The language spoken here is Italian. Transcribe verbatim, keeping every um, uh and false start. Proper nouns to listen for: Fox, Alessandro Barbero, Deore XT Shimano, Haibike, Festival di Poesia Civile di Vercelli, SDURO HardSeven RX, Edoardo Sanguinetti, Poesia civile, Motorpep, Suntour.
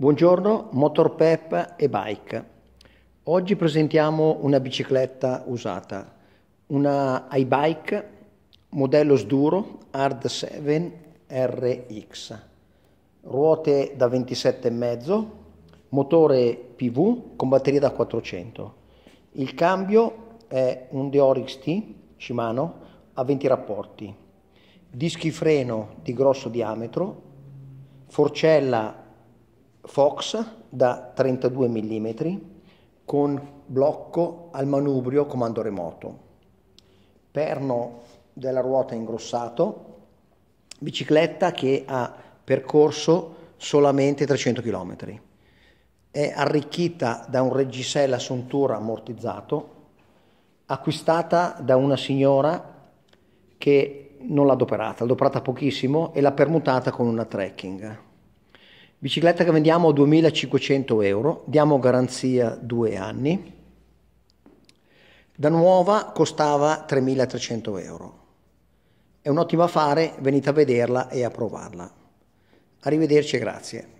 Buongiorno Motorpep e Bike. Oggi presentiamo una bicicletta usata, una Haibike modello SDURO HardSeven R X, ruote da ventisette e mezzo, motore P V con batteria da quattrocento. Il cambio è un Deore X T Shimano a venti rapporti, dischi freno di grosso diametro, forcella Fox da trentadue millimetri con blocco al manubrio comando remoto, perno della ruota ingrossato, bicicletta che ha percorso solamente trecento chilometri, è arricchita da un reggisella Suntour ammortizzato, acquistata da una signora che non l'ha adoperata, l'ha adoperata pochissimo e l'ha permutata con una trekking. Bicicletta che vendiamo a duemilacinquecento euro, diamo garanzia due anni, da nuova costava tremilatrecento euro. È un ottimo affare, venite a vederla e a provarla. Arrivederci e grazie.